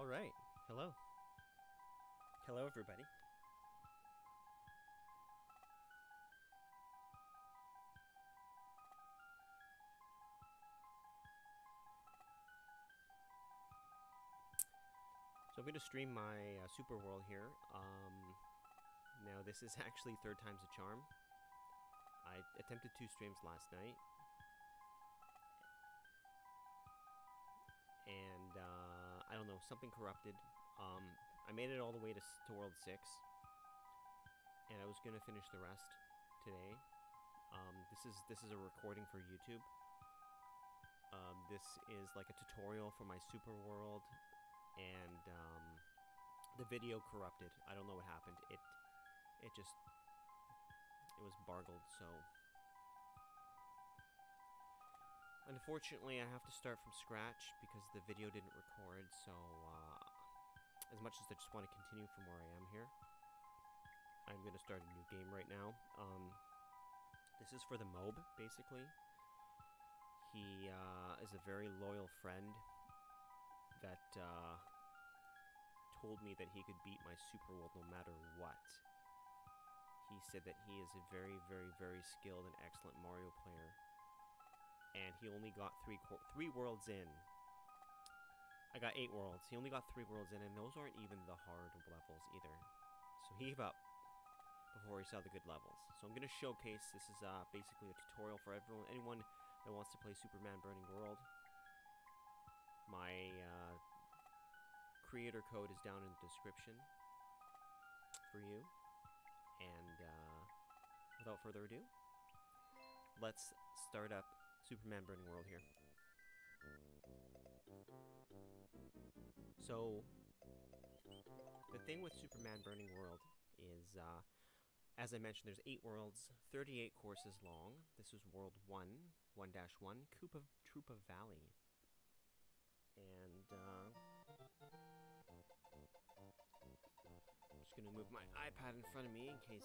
All right. Hello. Hello, everybody. So I'm going to stream my Super World here. Now, this is actually third time's a charm. I attempted 2 streams last night. And, I don't know, something corrupted. I made it all the way to World 6. And I was going to finish the rest today. This is a recording for YouTube. This is like a tutorial for my Super World. And the video corrupted. I don't know what happened. It was bargled, so unfortunately I have to start from scratch because the video didn't record. So as much as I just want to continue from where I am here, I'm gonna start a new game right now. This is for the Mob, basically. He is a very loyal friend that told me that he could beat my Super World no matter what. He said that he is a very, very, very skilled and excellent Mario player, and he only got three worlds in. I got 8 worlds. He only got 3 worlds in, and those aren't even the hard levels either. So he gave up before he saw the good levels. So I'm going to showcase. This is basically a tutorial for anyone that wants to play Superman Burning World. My creator code is down in the description for you. And without further ado, let's start up Superman Burning World here. So, the thing with Superman Burning World is, as I mentioned, there's 8 worlds, 38 courses long. This is World 1, 1-1, Koopa Troopa Valley. And I'm just gonna move my iPad in front of me in case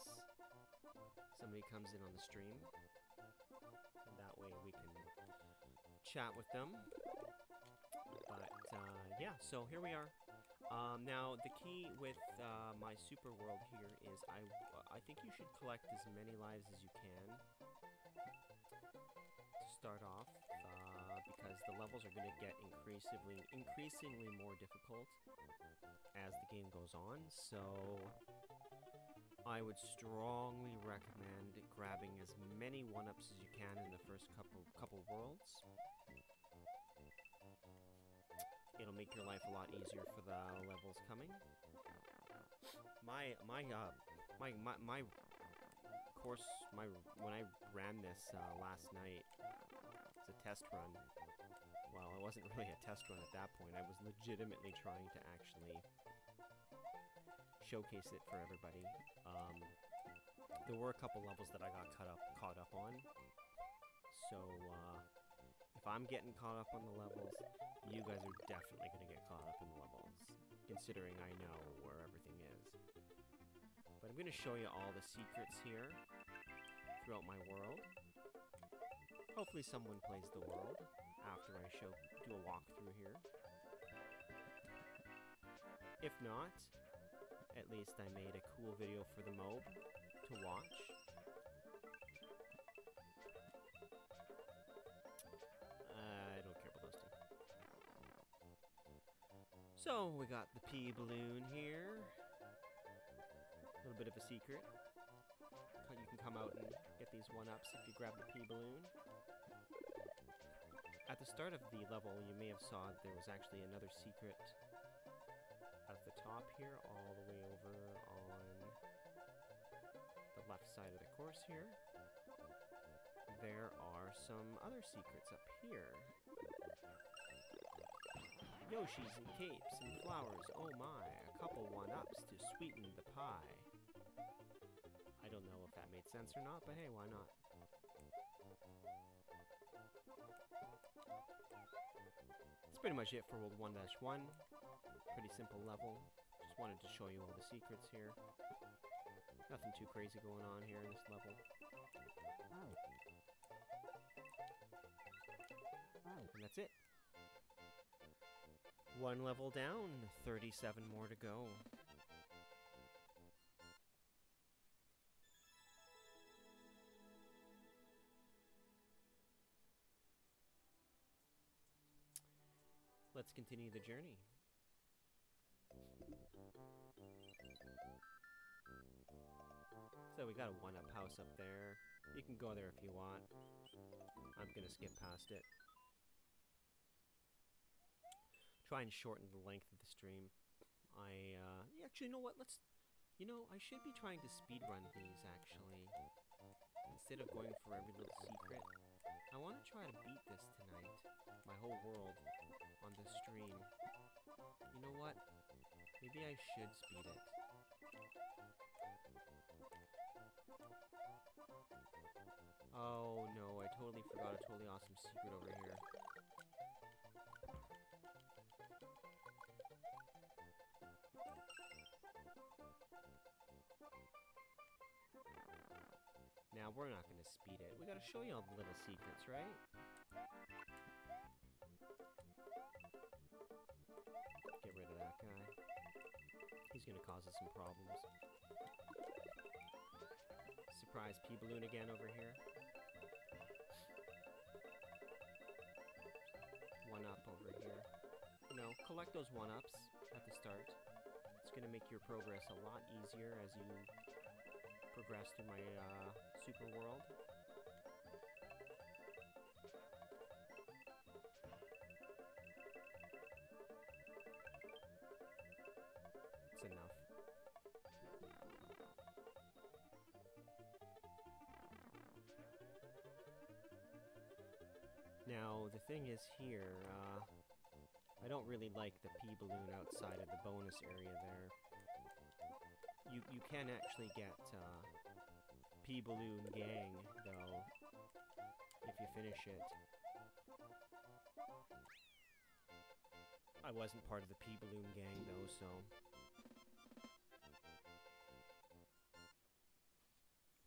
somebody comes in on the stream, and that way we can chat with them. But yeah, so here we are. Now the key with my Super World here is I think you should collect as many lives as you can to start off, because the levels are going to get increasingly more difficult as the game goes on. So I would strongly recommend grabbing as many one-ups as you can in the first couple worlds. It'll make your life a lot easier for the levels coming. My course, when I ran this last night, a test run. Well, it wasn't really a test run at that point. I was legitimately trying to actually showcase it for everybody. There were a couple levels that I got caught up on. So if I'm getting caught up on the levels, you guys are definitely going to get caught up in the levels, considering I know where everything is. But I'm going to show you all the secrets here throughout my world. Hopefully someone plays the world after I do a walkthrough here. If not, at least I made a cool video for the Mob to watch. I don't care about those two. So we got the pea balloon here. A little bit of a secret. You can come out and get these one-ups if you grab the pea balloon. At the start of the level, you may have saw there was actually another secret at the top here, all the way over on the left side of the course here. There are some other secrets up here. Yoshis and capes and flowers, oh my, a couple one-ups to sweeten the pie. I don't know if that made sense or not, but hey, why not? That's pretty much it for World 1-1. Pretty simple level. Just wanted to show you all the secrets here. Nothing too crazy going on here in this level. And that's it. One level down, 37 more to go. Let's continue the journey. So we got a 1-up house up there. You can go there if you want. I'm gonna skip past it. Try and shorten the length of the stream. Actually, you know what? I should be trying to speedrun these, actually. Instead of going for every little secret. I want to try to beat this tonight. My whole world on the stream. You know what? Maybe I should speed it. Oh no, I totally forgot a totally awesome secret over here. Now, we're not gonna speed it. We gotta show you all the little secrets, right? Get rid of that guy. He's gonna cause us some problems. Surprise pea balloon again over here. 1-up over here. You know, collect those 1-ups at the start. It's gonna make your progress a lot easier as you progress through my super world. It's enough. Now, the thing is here, I don't really like the pea balloon outside of the bonus area there. You can actually get Pea Balloon Gang, though, if you finish it. I wasn't part of the Pea Balloon Gang, though, so...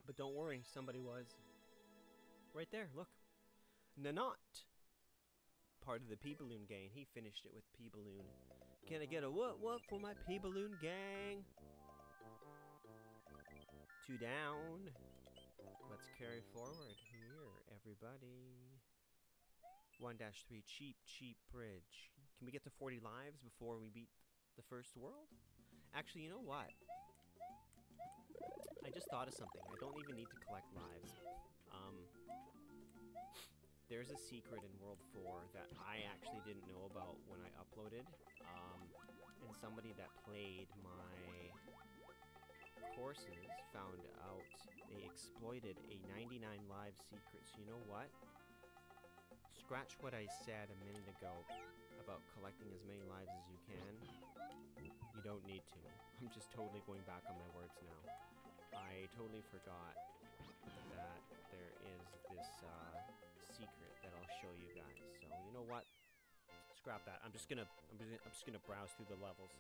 But don't worry, somebody was. Right there, look. Nanot! Part of the Pea Balloon Gang. He finished it with Pea Balloon. Can I get a what for my Pea Balloon Gang? 2 down. Let's carry forward here, everybody. 1-3, cheap bridge. Can we get to 40 lives before we beat the first world? Actually, you know what? I just thought of something. I don't even need to collect lives. There's a secret in World 4 that I actually didn't know about when I uploaded. And somebody that played my courses found out they exploited a 99 live secret. So you know what? Scratch what I said a minute ago about collecting as many lives as you can. You don't need to. I'm just totally going back on my words now. I totally forgot that there is this secret that I'll show you guys. So you know what? Scrap that. I'm just gonna browse through the levels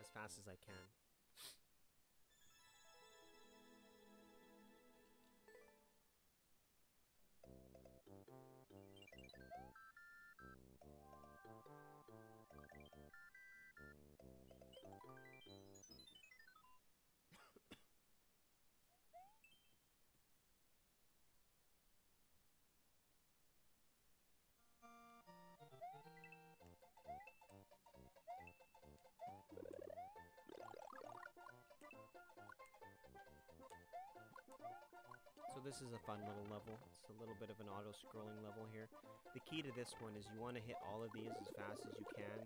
as fast as I can. This is a fun little level. It's a little bit of an auto-scrolling level here. The key to this one is you want to hit all of these as fast as you can.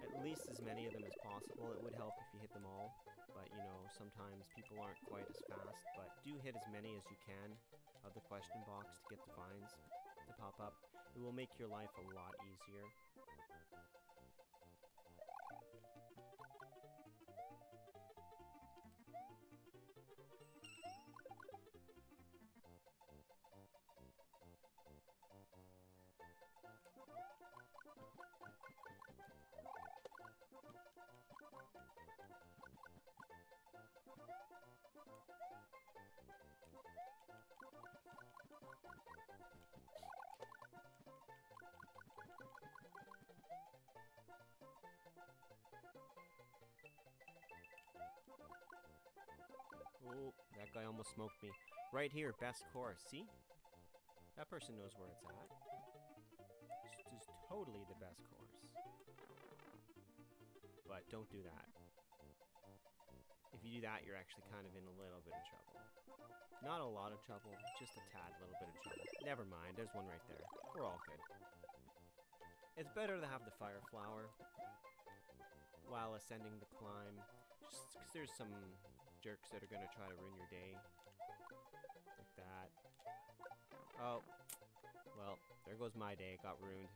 At least as many of them as possible. It would help if you hit them all. But, you know, sometimes people aren't quite as fast. But do hit as many as you can of the question box to get the vines to pop up. It will make your life a lot easier. Oh, that guy almost smoked me. Right here, best course. See? That person knows where it's at. This is totally the best course. But don't do that. If you do that, you're actually kind of in a little bit of trouble. Not a lot of trouble, just a tad little bit of trouble. Never mind, there's one right there. We're all good. It's better to have the fire flower while ascending the climb, just because there's some jerks that are going to try to ruin your day. Like that. Oh, well, there goes my day. It got ruined.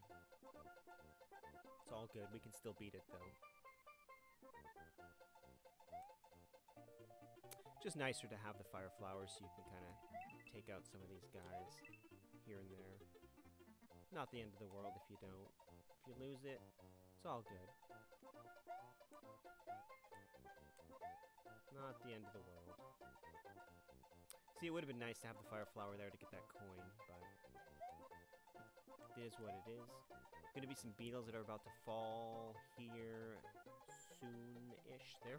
It's all good. We can still beat it, though. Just nicer to have the fire flowers so you can kind of take out some of these guys here and there. Not the end of the world if you don't. If you lose it, it's all good. Not the end of the world. See, it would have been nice to have the fire flower there to get that coin, but it is what it is. There's gonna be some beetles that are about to fall here soon-ish. There.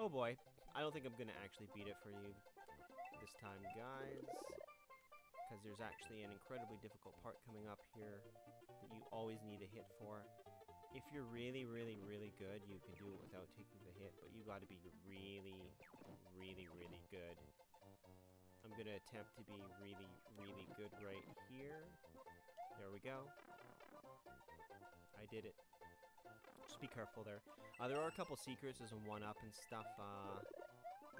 Oh boy, I don't think I'm gonna actually beat it for you this time, guys, because there's actually an incredibly difficult part coming up here that you always need a hit for. If you're really, really, really good, you can do it without taking the hit, but you gotta be really, really, really good. I'm gonna attempt to be really, really good right here. There we go. I did it. Just be careful there. There are a couple secrets. There's a 1-up and stuff.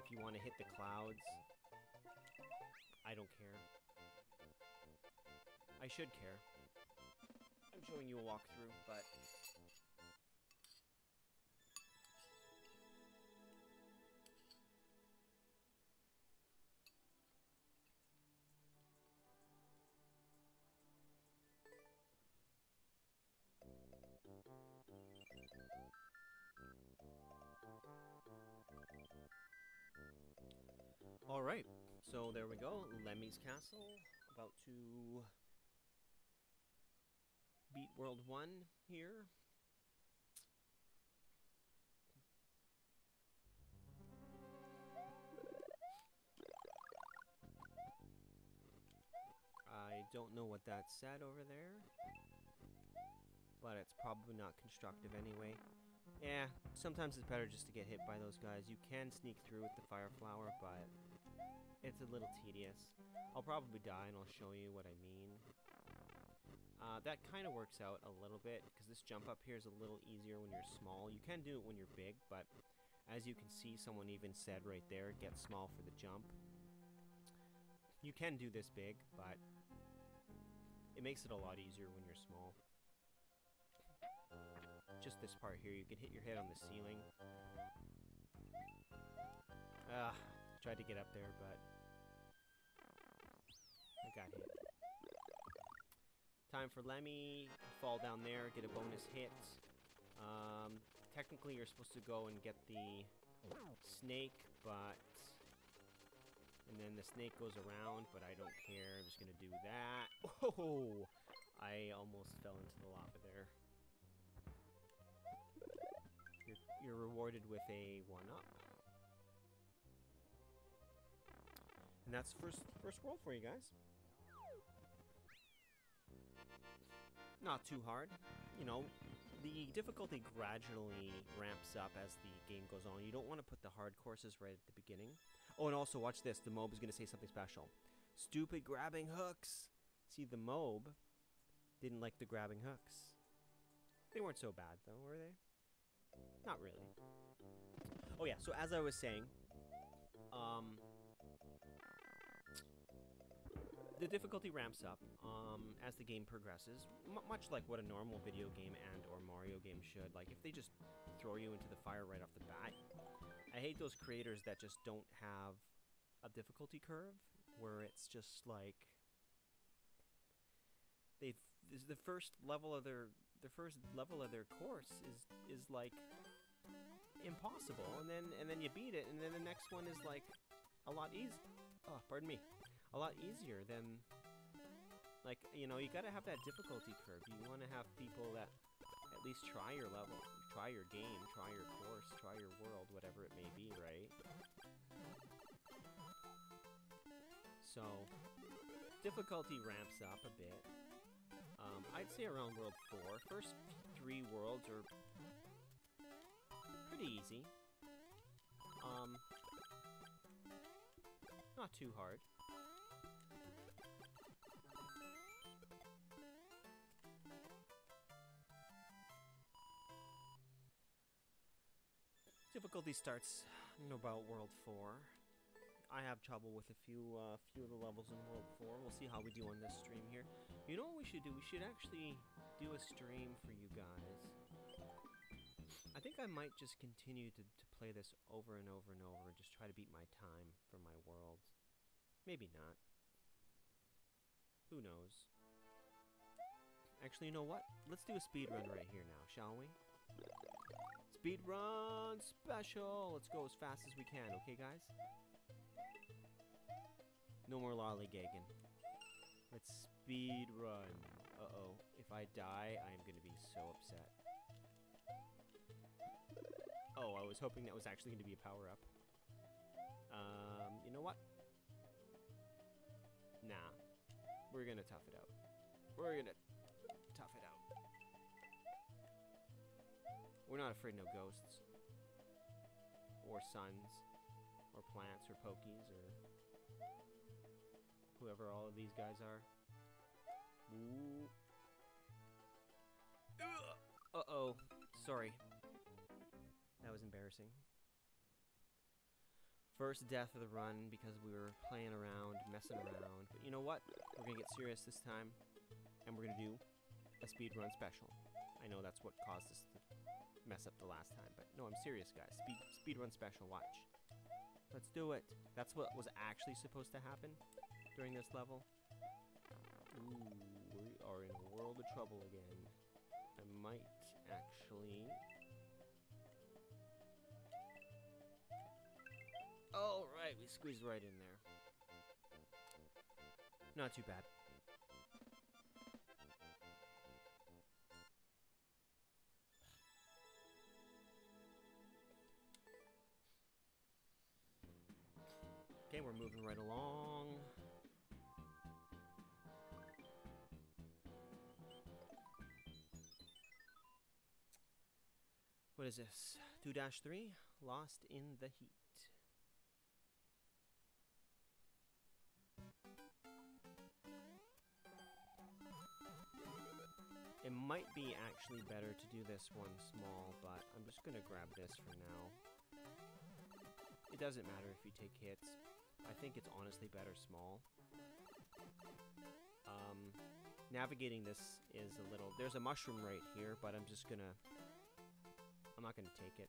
If you want to hit the clouds, I don't care. I should care. I'm showing you a walkthrough, but all right, so there we go. Lemmy's Castle, about to beat World 1 here. I don't know what that said over there, but it's probably not constructive anyway. Yeah, sometimes it's better just to get hit by those guys. You can sneak through with the fire flower, but it's a little tedious. I'll probably die and I'll show you what I mean. That kind of works out a little bit, because this jump up here is a little easier when you're small. You can do it when you're big, but as you can see, someone even said right there, get small for the jump. You can do this big, but it makes it a lot easier when you're small. Just this part here, you can hit your head on the ceiling. Tried to get up there, but I got hit. Time for Lemmy, fall down there, get a bonus hit. Technically you're supposed to go and get the snake, but... and then the snake goes around, but I don't care, I'm just gonna do that. Oh! I almost fell into the lava there. You're rewarded with a 1-up. And that's first world for you guys. Not too hard. You know, the difficulty gradually ramps up as the game goes on. You don't want to put the hard courses right at the beginning. Oh, and also watch this. The mob is going to say something special. Stupid grabbing hooks! See, the mob didn't like the grabbing hooks. They weren't so bad, though, were they? Not really. Oh, yeah, so as I was saying, the difficulty ramps up as the game progresses, much like what a normal video game and or Mario game should. Like, if they just throw you into the fire right off the bat. I hate those creators that just don't have a difficulty curve, where it's just like... the first level of their course is like impossible, and then you beat it, and then the next one is like a lot easier. Oh, pardon me. A lot easier than, like, you know, you gotta have that difficulty curve. You wanna have people that at at least try your level, try your game, try your course, try your world, whatever it may be, right? So, difficulty ramps up a bit. I'd say around world 4. First 3 worlds are pretty easy. Not too hard. Difficulty starts in about world 4. I have trouble with a few of the levels in world 4. We'll see how we do on this stream here. You know what we should do? We should actually do a stream for you guys. I think I might just continue to play this over and over and over and just try to beat my time for my worlds. Maybe not. Who knows? Actually, you know what? Let's do a speedrun right here now, shall we? Speedrun special! Let's go as fast as we can, okay guys? No more lollygagging. Let's speedrun. Uh-oh. If I die, I'm gonna be so upset. Oh, I was hoping that was actually gonna be a power-up. You know what? Nah. We're gonna tough it out. We're gonna tough it out. We're not afraid of no ghosts. Or suns. Or plants, or pokies, or whoever all of these guys are. Ooh. Uh-oh. Sorry. That was embarrassing. First death of the run because we were playing around, messing around. But you know what? We're gonna get serious this time. And we're gonna do a speedrun special. I know that's what caused us to mess up the last time, but no, I'm serious, guys. Speedrun special, watch. Let's do it. That's what was actually supposed to happen during this level. Ooh, we are in a world of trouble again. I might actually... All right, we squeezed right in there. Not too bad. Okay, we're moving right along. What is this? 2-3, Lost in the Heat. It might be actually better to do this one small, but I'm just gonna grab this for now. It doesn't matter if you take hits. I think it's honestly better small. Navigating this is a little... There's a mushroom right here, but I'm just gonna... I'm not gonna take it.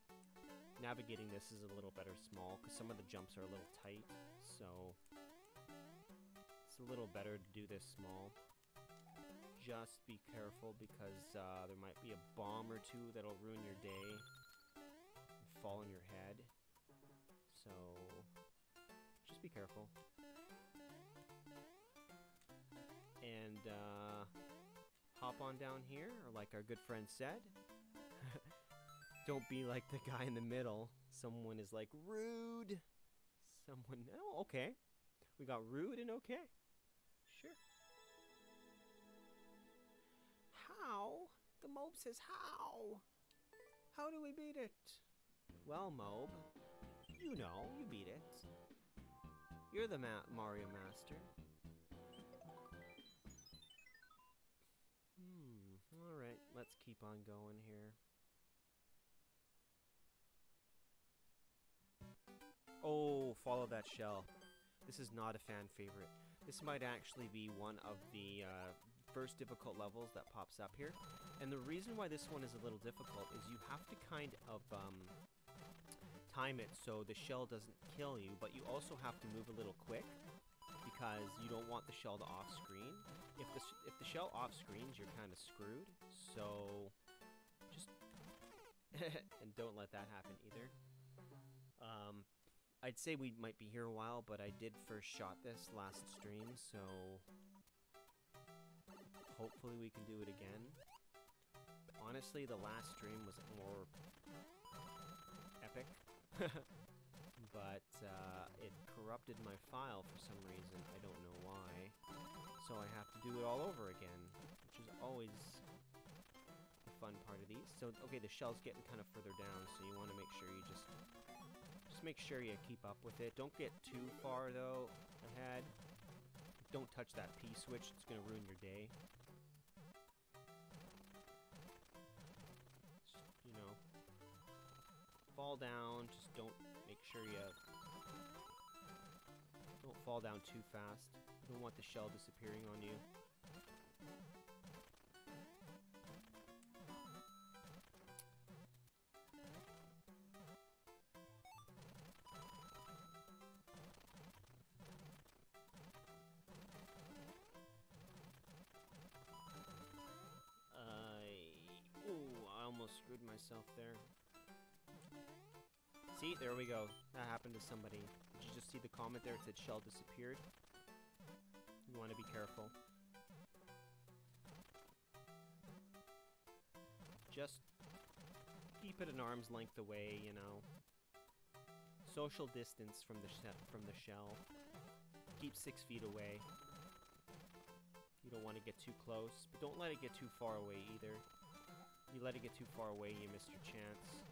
Navigating this is a little better small, because some of the jumps are a little tight, so... It's a little better to do this small. Just be careful, because there might be a bomb or two that'll ruin your day. And fall on your head. So... just be careful. And, hop on down here, or like our good friend said. Don't be like the guy in the middle. Someone is like, rude! Someone, no, okay. We got rude and okay. Sure. How? The mob says how? How do we beat it? Well, mob, you know, you beat it. You're the Mario Master. Alright, let's keep on going here. Oh, follow that shell. This is not a fan favorite. This might actually be one of the first difficult levels that pops up here. And the reason why this one is a little difficult is you have to kind of... time it so the shell doesn't kill you, but you also have to move a little quick because you don't want the shell to off screen. If the shell off screens, you're kind of screwed. So just and don't let that happen either. I'd say we might be here a while, but I did first shot this last stream, so hopefully we can do it again. honestly, the last stream was more epic. But it corrupted my file for some reason. I don't know why. So I have to do it all over again, which is always the fun part of these. So, okay, the shell's getting kind of further down, so you want to make sure you just make sure you keep up with it. Don't get too far, though, ahead. Don't touch that P-switch. It's going to ruin your day. Just, you know, fall down. Just don't make sure you don't fall down too fast. You don't want the shell disappearing on you. Oh, I almost screwed myself there. See, there we go. That happened to somebody. Did you just see the comment there? It said shell disappeared. You want to be careful. Just keep it an arm's length away, you know. Social distance from the shell. Keep 6 feet away. You don't want to get too close, but don't let it get too far away either. You let it get too far away, you missed your chance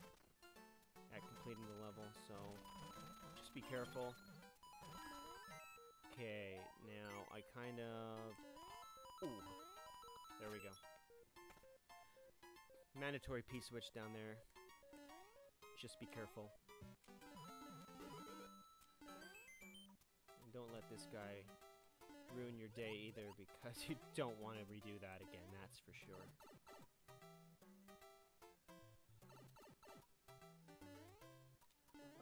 at completing the level, so just be careful. Okay, now I kind of... Ooh, there we go. Mandatory P-switch down there. Just be careful. And don't let this guy ruin your day either, because you don't want to redo that again, that's for sure.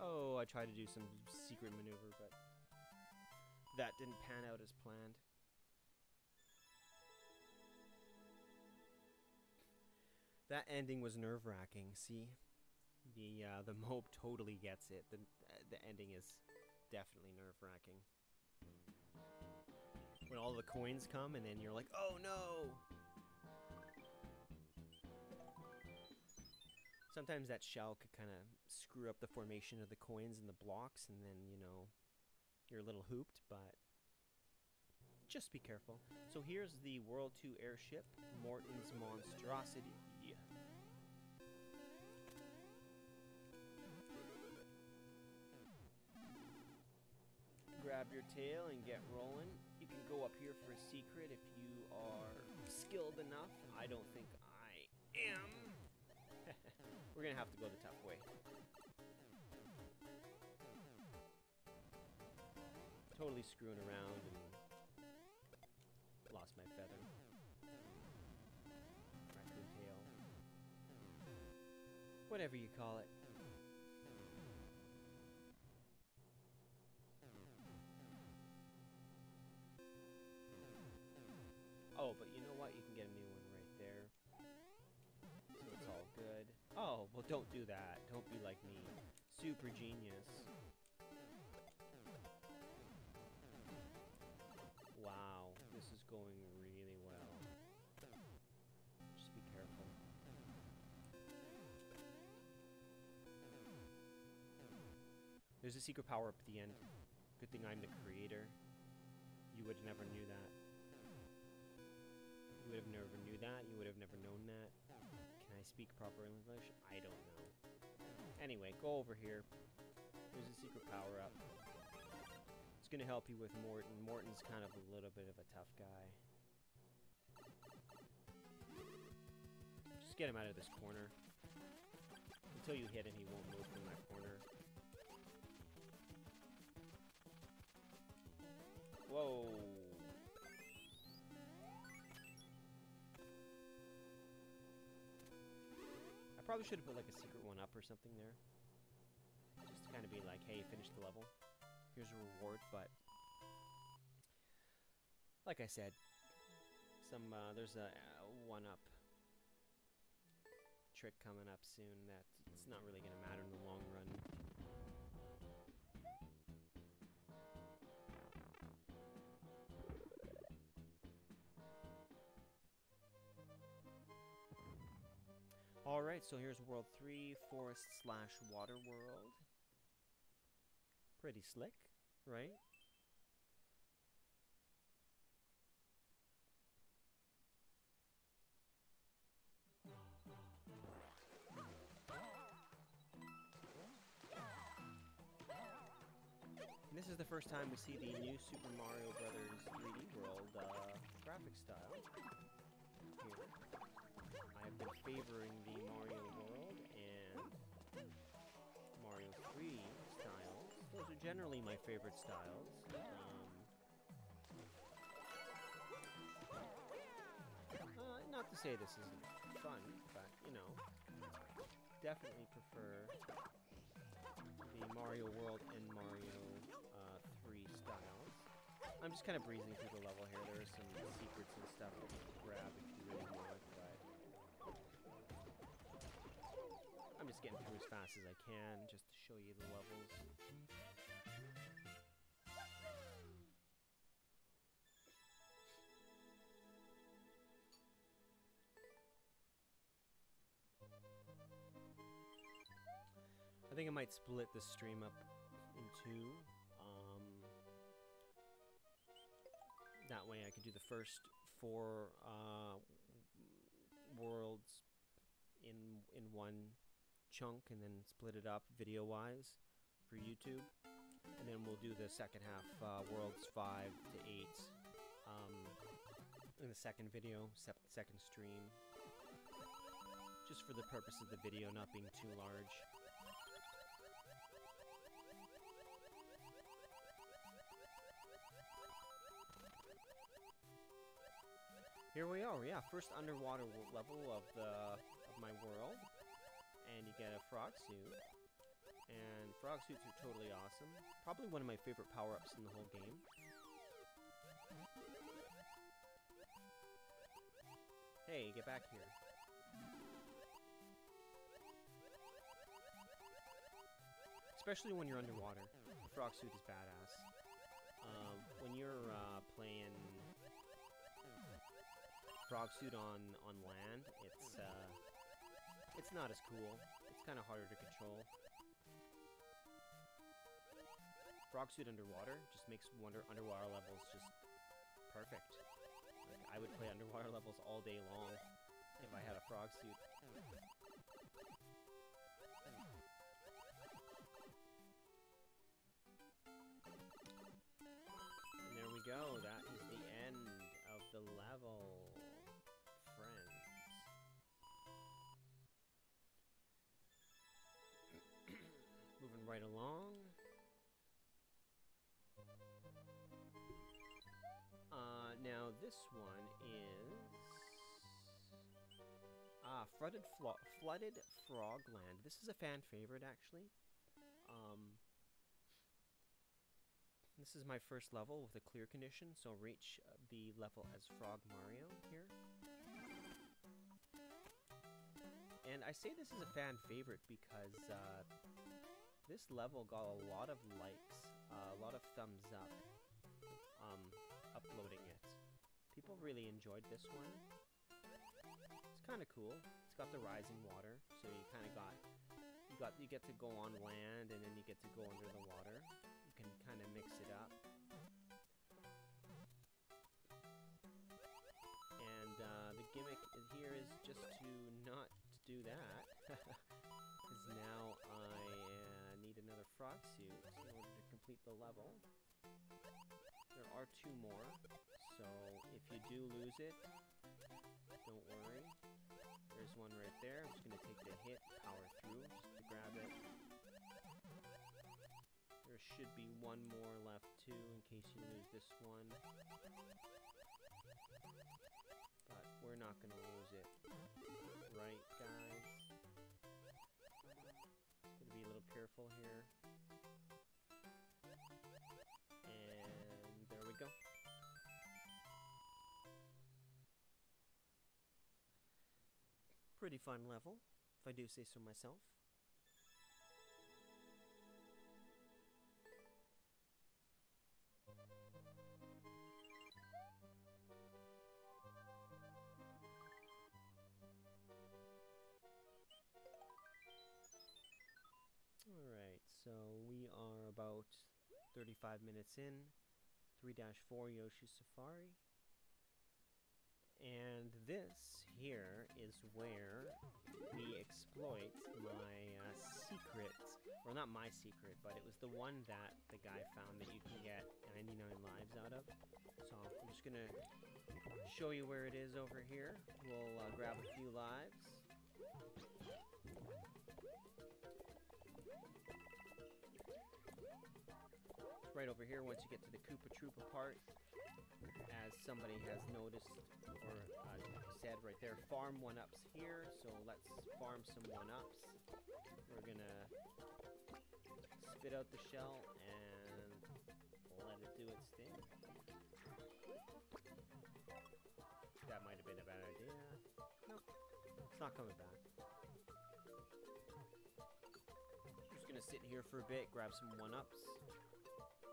Oh, I tried to do some secret maneuver, but that didn't pan out as planned. That ending was nerve-wracking, see? The mope totally gets it. The ending is definitely nerve-wracking. When all the coins come and then you're like, oh no! Sometimes that shell could kind of screw up the formation of the coins and the blocks, and then, you know, you're a little hooped, but just be careful. So here's the World 2 airship, Morton's Monstrosity. Yeah. Grab your tail and get rolling. You can go up here for a secret if you are skilled enough. I don't think I am. We're gonna have to go the tough way. Totally screwing around and lost my feather. Raccoon tail. Whatever you call it. Oh, but you know what? You can get a new one right there. So it's all good. Oh, well, don't do that. Don't be like me. Super genius. Wow, this is going really well. Just be careful. There's a secret power up at the end. Good thing I'm the creator. You would have never knew that. You would have never knew that. You would have never known that. Can I speak proper English? I don't know. Anyway, go over here. There's a secret power-up. It's gonna help you with Morton. Morton's kind of a little bit of a tough guy. Just get him out of this corner. Until you hit him, he won't move from that corner. Whoa! Probably should have put like a secret one up or something there. Just to kind of be like, hey, finish the level. Here's a reward, but like I said, some there's a one-up trick coming up soon that it's not really gonna matter in the long run. Alright, so here's World 3, Forest/Water World. Pretty slick, right? And this is the first time we see the new Super Mario Bros. 3D World graphic style. Here. I have been favoring the Mario World and Mario 3 styles. Those are generally my favorite styles. Not to say this isn't fun, but, you know, definitely prefer the Mario World and Mario 3 styles. I'm just kind of breezing through the level here. There are some secrets and stuff that you can grab if you really want, but I'm just getting through as fast as I can just to show you the levels. I think I might split this stream up in two. That way I could do the first four worlds in one chunk and then split it up video-wise for YouTube. And then we'll do the second half, worlds 5 to 8, in the second video, second stream. Just for the purpose of the video not being too large. Here we are, yeah, first underwater level of my world, and you get a frog suit, and frog suits are totally awesome. Probably one of my favorite power-ups in the whole game. Hey, get back here. Especially when you're underwater, the frog suit is badass. When you're playing frog suit on land, it's not as cool. It's kind of harder to control. Frog suit underwater just makes underwater levels just perfect. Like, I would play underwater levels all day long if I had a frog suit. And there we go. That is the end of the level, friends. Moving right along. Now this one is Flooded Frogland. This is a fan favorite, actually. This is my first level with a clear condition, so I'll reach the level as Frog Mario here. And I say this is a fan favorite because this level got a lot of likes, a lot of thumbs up, uploading it. People really enjoyed this one. It's kind of cool. It's got the rising water, so you kind of you get to go on land and then you get to go under the water. Can kind of mix it up, and the gimmick here is just to not do that, because now I need another frog suit in order to complete the level. There are two more, so if you do lose it, don't worry. There's one right there. I'm just going to take the hit, power through, just to grab it. There should be one more left too, in case you lose this one. But we're not gonna lose it. Right, guys? Just gonna be a little careful here. And there we go. Pretty fun level, if I do say so myself. about 35 minutes in. 3-4 Yoshi Safari. And this here is where we exploit my secret, or not my secret, but it was the one that the guy found that you can get 99 lives out of. So I'm just gonna show you where it is over here. We'll grab a few lives. It's right over here once you get to the Koopa Troopa part. As somebody has noticed or said right there, farm 1-ups here, so let's farm some 1-ups. We're gonna spit out the shell and let it do its thing. That might have been a bad idea. Nope, it's not coming back. Just gonna sit here for a bit, grab some 1-ups.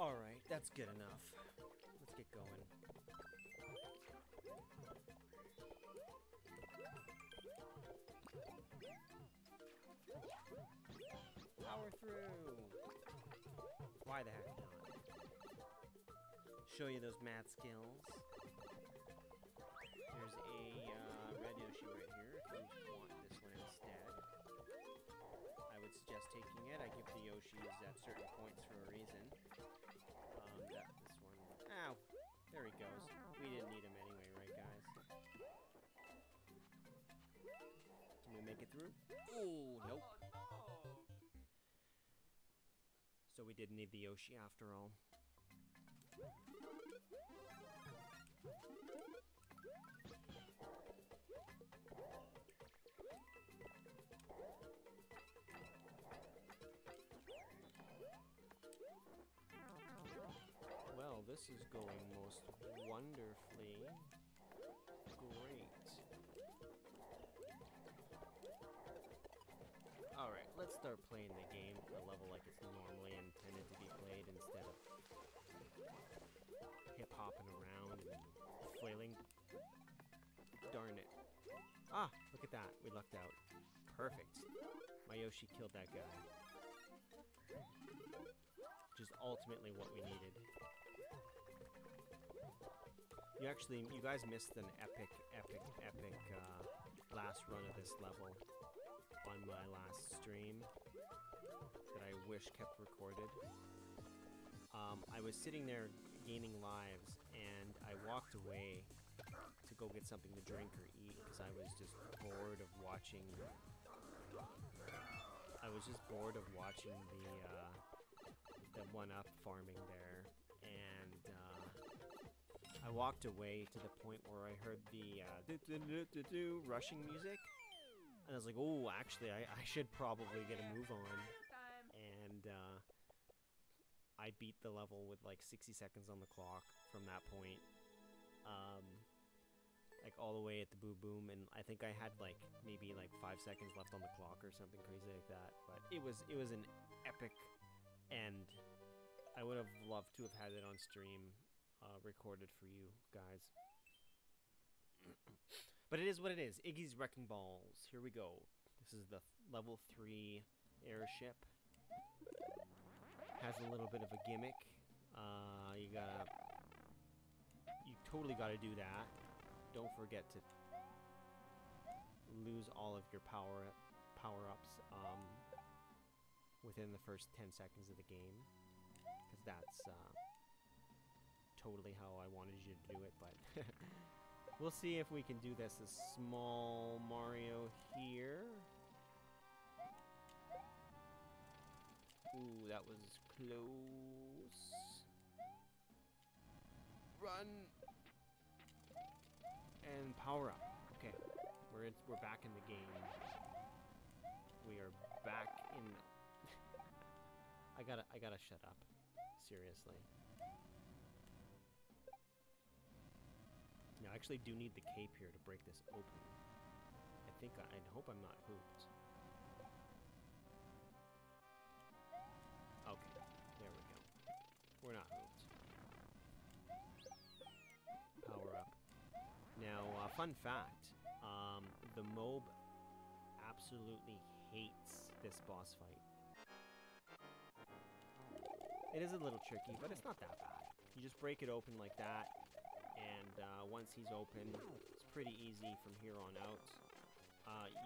Alright, that's good enough. Let's get going. Power through! Why the heck not? Show you those math skills. There's a red Yoshi right here if you want this one instead. I would suggest taking it. I give the Yoshis at certain points for a reason. This one. Ow! There he goes. We didn't need him anyway, right guys? Can we make it through? Ooh, nope. Oh, no. So we didn't need the Yoshi after all. Well, this is going most wonderfully great. Alright, let's start playing the game at a level like it's normally intended to be played instead of hip-hopping around and flailing. Darn it. Ah, look at that. We lucked out. Perfect. My Yoshi killed that guy. Which is ultimately what we needed. You guys missed an epic last run of this level on my last stream that I wish kept recorded. I was sitting there gaining lives and I walked away to go get something to drink or eat because I was just bored of watching. The 1-up farming there, and I walked away to the point where I heard the rushing music, and I was like, oh, actually, I should probably get a move on, and I beat the level with like 60 seconds on the clock from that point. Like all the way at the Boo Boom, and I think I had like maybe like 5 seconds left on the clock or something crazy like that. But it was an epic end. I would have loved to have had it on stream, recorded for you guys. But it is what it is. Iggy's Wrecking Balls. Here we go. This is the level 3 airship. Has a little bit of a gimmick. You totally gotta do that. Don't forget to lose all of your power-ups within the first 10 seconds of the game, because that's totally how I wanted you to do it. But we'll see if we can do this. A small Mario here. Ooh, that was close. Run and power up. Okay, we're back in the game. We are back in. I gotta shut up. Seriously. Now I actually do need the cape here to break this open. I think I hope I'm not hooped. Okay, there we go. We're not hooped. Power up. Now, fun fact, the mob absolutely hates this boss fight. It is a little tricky, but it's not that bad. You just break it open like that, and once he's open, it's pretty easy from here on out.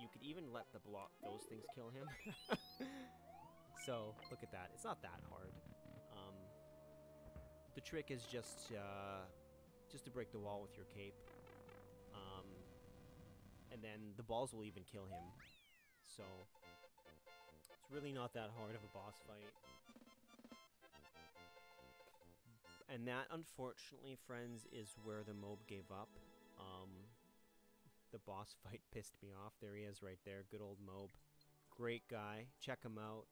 You could even let the block, those things kill him. So, look at that. It's not that hard. The trick is just to break the wall with your cape. And then the balls will even kill him. So, it's really not that hard of a boss fight. And that, unfortunately, friends, is where the mob gave up. The boss fight pissed me off. There he is right there. Good old mob. Great guy. Check him out.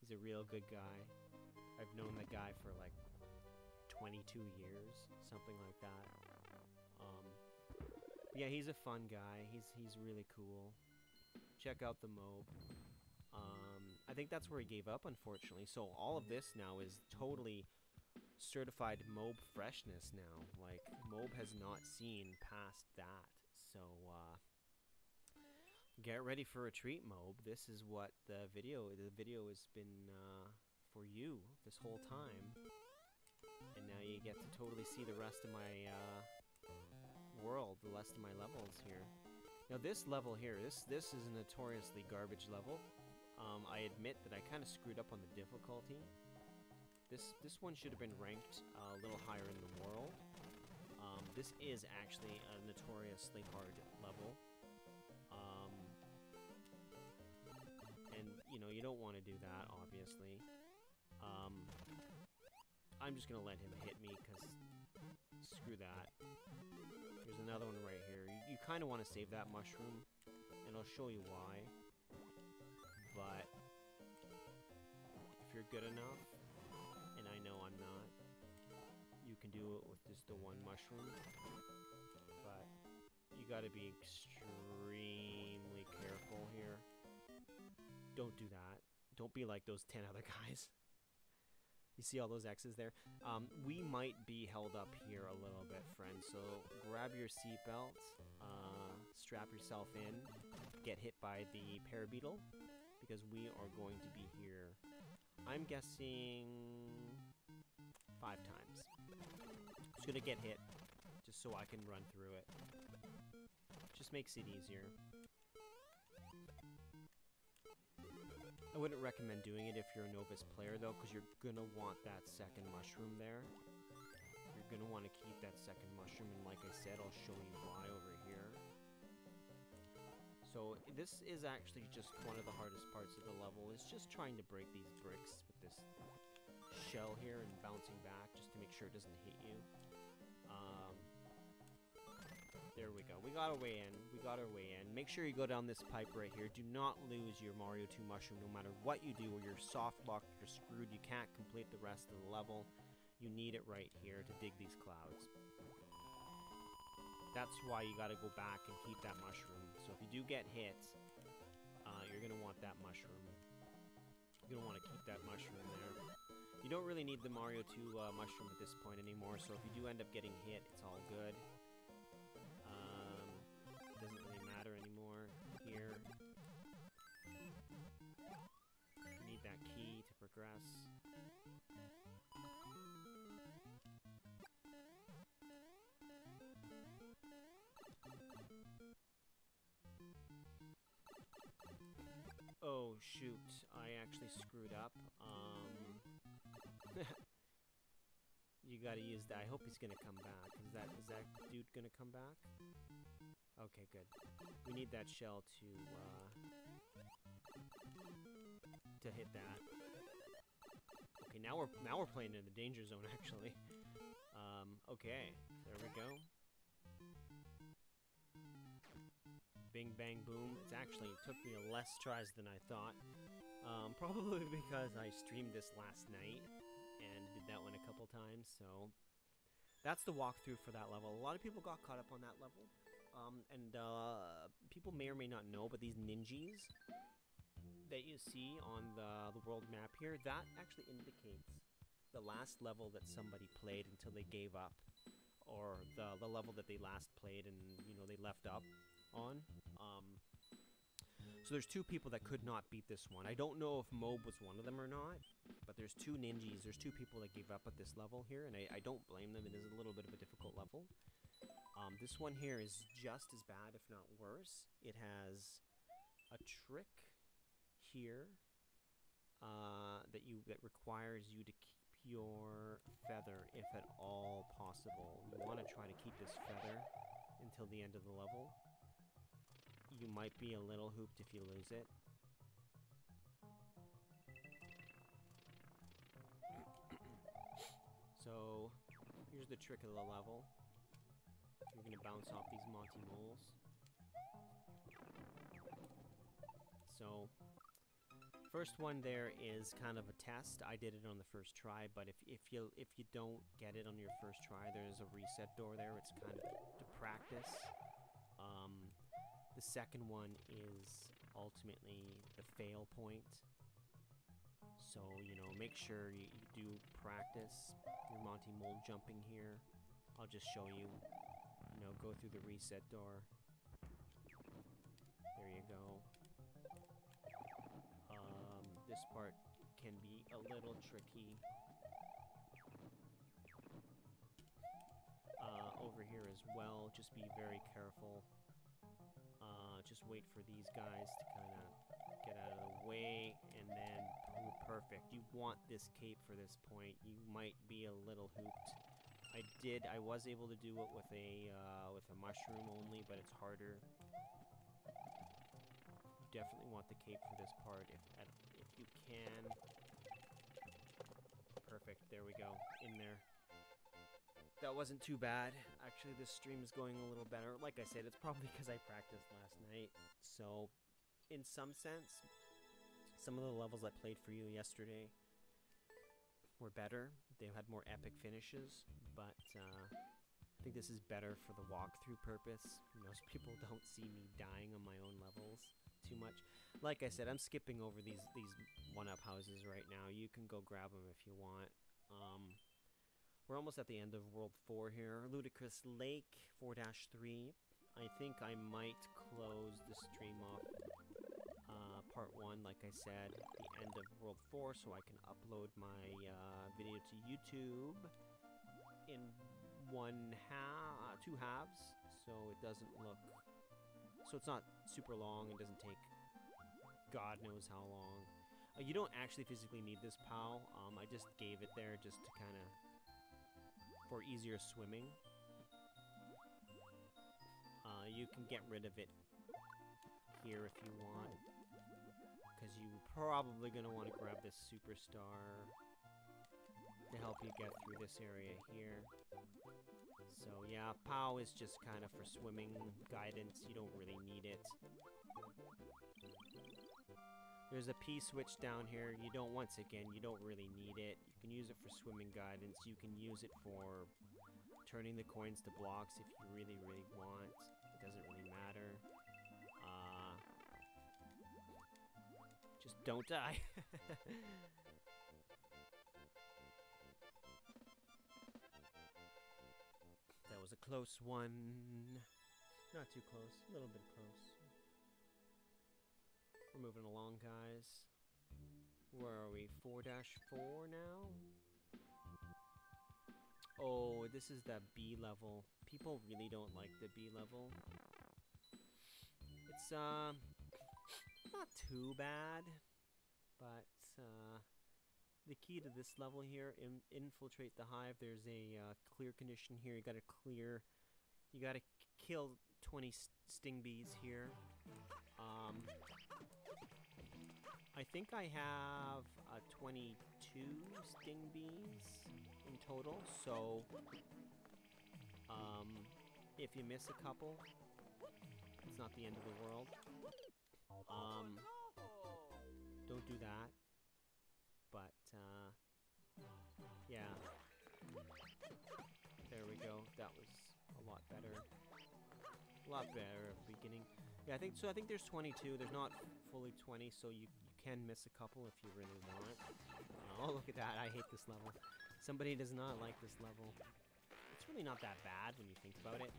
He's a real good guy. I've known the guy for like 22 years, something like that. Yeah, he's a fun guy. He's really cool. Check out the mob. I think that's where he gave up, unfortunately. So all of this now is totally certified mob freshness now. Like, mob has not seen past that. So, get ready for a treat, Mob. This is what the video has been for you this whole time. And now you get to totally see the rest of my world, the rest of my levels here. Now this level here, this is a notoriously garbage level. I admit that I kind of screwed up on the difficulty. This one should have been ranked a little higher in the world. This is actually a notoriously hard level. And you know, you don't want to do that, obviously. I'm just gonna let him hit me, because screw that. There's another one right here. You kind of want to save that mushroom, and I'll show you why. But if you're good enough, and I know I'm not, you can do it with just the one mushroom. But you gotta be extremely careful here. Don't do that. Don't be like those 10 other guys. You see all those X's there? We might be held up here a little bit, friends. So grab your seatbelt, strap yourself in, get hit by the parabeetle, because we are going to be here, I'm guessing, 5 times. I'm just gonna get hit, just so I can run through it. Just makes it easier. I wouldn't recommend doing it if you're a novice player, though, because you're gonna want that second mushroom there. You're gonna want to keep that second mushroom, and like I said, I'll show you why over here. So this is actually just one of the hardest parts of the level, is just trying to break these bricks with this shell here and bouncing back just to make sure it doesn't hit you. There we go. We got our way in. We got our way in. Make sure you go down this pipe right here. Do not lose your Mario 2 mushroom no matter what you do, or you're soft-locked, you're screwed, you can't complete the rest of the level. You need it right here to dig these clouds. that's why you gotta go back and keep that mushroom. So if you do get hit, you're gonna want that mushroom. You're gonna want to keep that mushroom there. You don't really need the Mario 2 mushroom at this point anymore, so if you do end up getting hit, it's all good. It doesn't really matter anymore here. You need that key to progress. Oh shoot, I actually screwed up. You gotta use that. I hope he's gonna come back. Is that dude gonna come back? Okay, good. We need that shell to hit that. Okay, now we're playing in the danger zone actually. Okay, there we go. Bing, bang, boom. It's actually took me less tries than I thought. Probably because I streamed this last night and did that one a couple times, so... That's the walkthrough for that level. A lot of people got caught up on that level. People may or may not know, but these ninjas that you see on the world map here, that actually indicates the last level that somebody played until they gave up. Or the level that they last played and, you know, they left up on. So there's two people that could not beat this one. I don't know if Mob was one of them or not, but there's two ninjas. There's two people that gave up at this level here, and I don't blame them. It is a little bit of a difficult level. This one here is just as bad, if not worse. It has a trick here that requires you to keep your feather if at all possible. You want to try to keep this feather until the end of the level. You might be a little hooped if you lose it. So, here's the trick of the level. You're gonna bounce off these Monty Moles. So, first one there is kind of a test. I did it on the first try, but if you don't get it on your first try, there's a reset door there. It's kind of to practice. The second one is ultimately the fail point. So, you know, make sure you do practice your Monty Mole jumping here. I'll just show you. You know, go through the reset door. There you go. This part can be a little tricky. Over here as well, just be very careful. Just wait for these guys to kind of get out of the way, and then, oh, perfect. You want this cape for this point. You might be a little hooped. I was able to do it with a mushroom only, but it's harder. You definitely want the cape for this part if you can. Perfect, there we go, in there. That wasn't too bad. Actually, this stream is going a little better. Like I said, it's probably because I practiced last night. So, in some sense, some of the levels I played for you yesterday were better. They had more epic finishes, but I think this is better for the walkthrough purpose. Most people don't see me dying on my own levels too much. Like I said, I'm skipping over these one-up houses right now. You can go grab them if you want. We're almost at the end of World 4 here. Ludicrous Lake, 4-3. I think I might close the stream off Part 1, like I said, at the end of World 4, so I can upload my video to YouTube in 2 halves, so it doesn't look... So it's not super long, it doesn't take God knows how long. You don't actually physically need this POW. I just gave it there just to kind of... for easier swimming. You can get rid of it here if you want, because you're probably going to want to grab this superstar to help you get through this area here. So yeah, POW is just kind of for swimming guidance. You don't really need it. There's a P switch down here. You don't, once again, you don't really need it. You can use it for swimming guidance. You can use it for turning the coins to blocks if you really want. It doesn't really matter. Just don't die. That was a close one. Not too close, a little bit close. We're moving along, guys. Where are we? 4-4 now? Oh, this is that B level. People really don't like the B level. It's, not too bad, but, the key to this level here, infiltrate the hive. There's a, clear condition here. You gotta kill 20 sting bees here. I think I have 22 sting bees in total, so if you miss a couple, it's not the end of the world. Don't do that, but yeah, there we go. That was a lot better. A lot better at the beginning. Yeah, I think so. I think there's 22. There's not fully 20, so you can miss a couple if you really want. Oh, look at that. I hate this level. Somebody does not like this level. It's really not that bad when you think about it.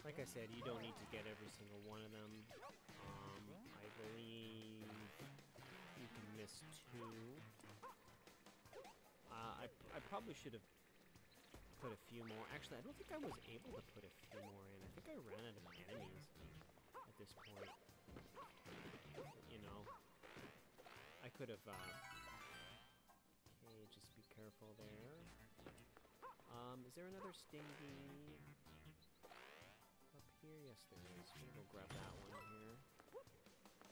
Like I said, you don't need to get every single one of them. I believe you can miss 2. I probably should have put a few more. Actually, I don't think I was able to put a few more in. I think I ran out of my enemies at this point. You know, I could have, okay, just be careful there. Is there another stingy up here? Yes, there is. I'm gonna go grab that one here.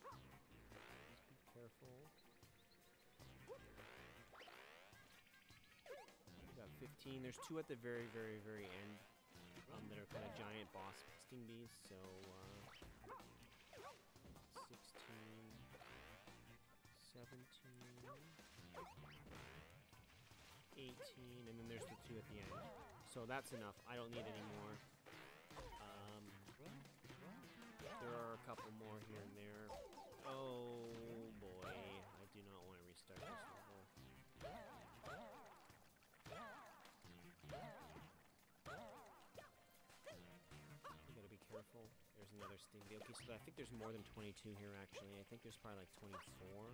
Just be careful. We got 15. There's 2 at the very end that are kind of giant boss sting bees, so 16, 17, 18, and then there's the 2 at the end. So that's enough. I don't need any more. There are a couple more here and there. Oh boy, I do not want to restart this level. You gotta be careful. There's another sting bee. Okay, so I think there's more than 22 here actually. I think there's probably like 24.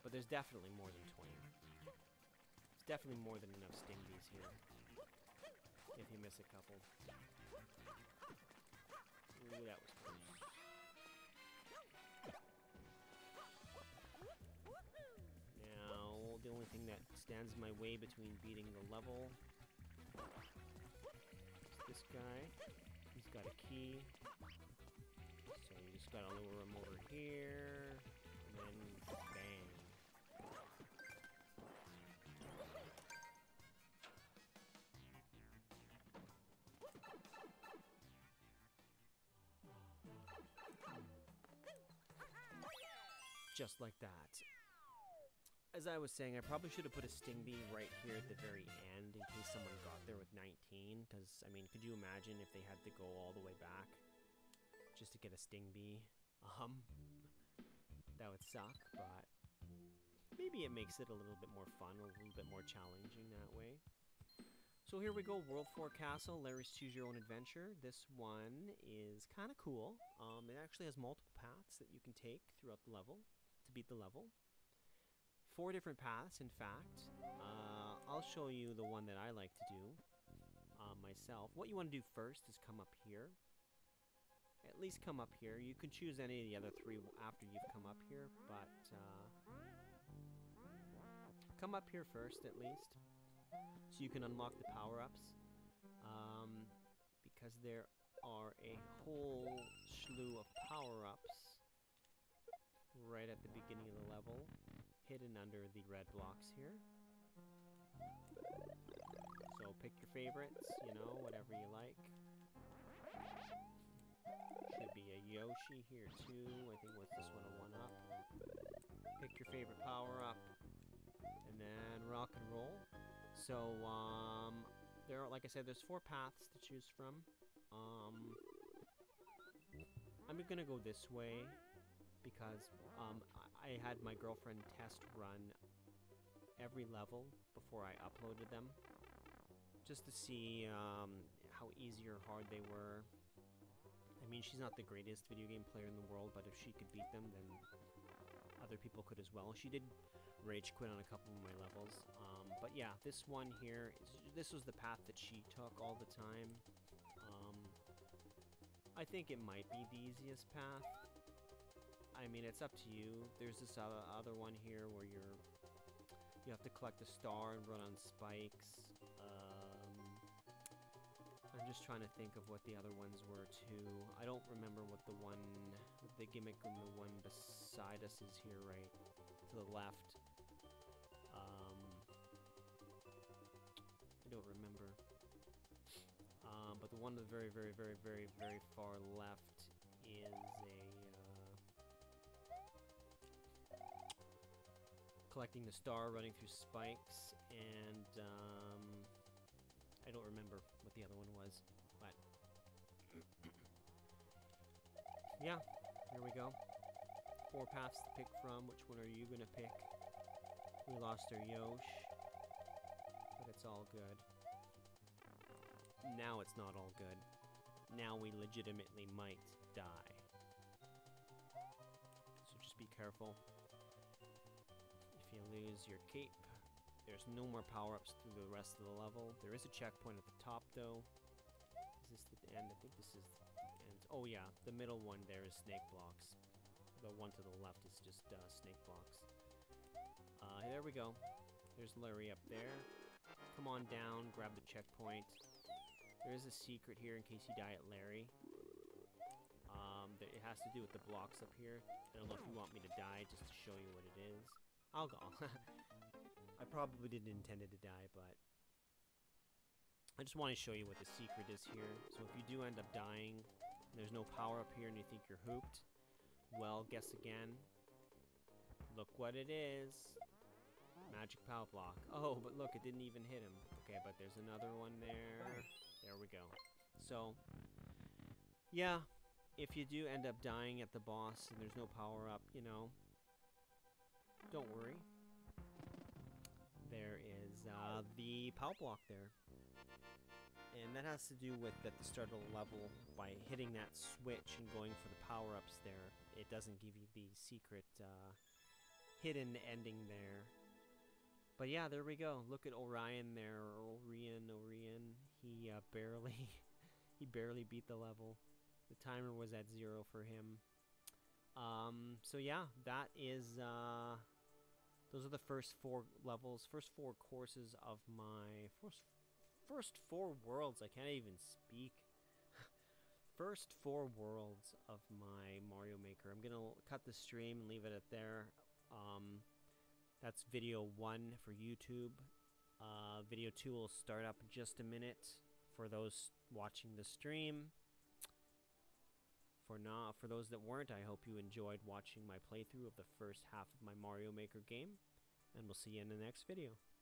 But there's definitely more than 20. There's definitely more than enough sting bees here. If you miss a couple. Ooh, that was close. Now, the only thing that stands in my way between beating the level is this guy. He's got a key. So you just gotta lure him over here. And then, bang. Just like that. As I was saying, I probably should have put a sting bee right here at the very end in case someone got there with 19, because, I mean, could you imagine if they had to go all the way back just to get a sting bee? That would suck, but maybe it makes it a little bit more fun, a little bit more challenging that way. So here we go, World 4 Castle, Larry's Choose Your Own Adventure. This one is kind of cool. It actually has multiple paths that you can take throughout the level. To beat the level, 4 different paths in fact. I'll show you the one that I like to do myself. What you want to do first is come up here at least come up here. You could choose any of the other three after you've come up here, but come up here first at least, so you can unlock the power-ups, because there are a whole slew of power-ups right at the beginning of the level, hidden under the red blocks here. So pick your favorites, you know, whatever you like. Should be a Yoshi here too. I think what's this one, a 1-up? Pick your favorite power-up, and then rock and roll. So, there are, like I said, there's 4 paths to choose from. I'm gonna go this way, because I had my girlfriend test run every level before I uploaded them, just to see how easy or hard they were. I mean, she's not the greatest video game player in the world, but if she could beat them, then other people could as well. She did rage quit on a couple of my levels, but yeah, this one here, this was the path that she took all the time. I think it might be the easiest path. I mean, it's up to you. There's this other one here where you have to collect a star and run on spikes. I'm just trying to think of what the other ones were too. I don't remember what the one, the gimmick and the one beside us is here, right to the left. I don't remember. But the one to the very, very, very, very, very far left is a collecting the star, running through spikes, and I don't remember what the other one was, but yeah, here we go. 4 paths to pick from. Which one are you gonna pick? We lost our Yosh, but it's all good. Now it's not all good. Now we legitimately might die. So just be careful. If you lose your cape, there's no more power-ups through the rest of the level. There is a checkpoint at the top, though. Is this the end? I think this is the end. Oh yeah, the middle one there is snake blocks. The one to the left is just snake blocks. There we go. There's Larry up there. Come on down, grab the checkpoint. There is a secret here in case you die at Larry. It has to do with the blocks up here. I don't know if you want me to die just to show you what it is. I'll go. I probably didn't intend it to die, but I just want to show you what the secret is here. So if you do end up dying, and there's no power up here and you think you're hooped, well, guess again. Look what it is. Magic power block. Oh, but look, it didn't even hit him. Okay, but there's another one there. There we go. So, yeah, if you do end up dying at the boss and there's no power up, you know, don't worry. There is the power block there. And that has to do with at the start of the level, by hitting that switch and going for the power-ups there, it doesn't give you the secret hidden ending there. But yeah, there we go. Look at Orion there. Orion. He barely beat the level. The timer was at 0 for him. So yeah, that is, those are the first 4 levels, first 4 courses of my, first 4 worlds, I can't even speak. First 4 worlds of my Mario Maker. I'm gonna cut the stream and leave it at there. That's video 1 for YouTube. Video 2 will start up in just a minute for those watching the stream. For those that weren't, I hope you enjoyed watching my playthrough of the first half of my Mario Maker game, and we'll see you in the next video.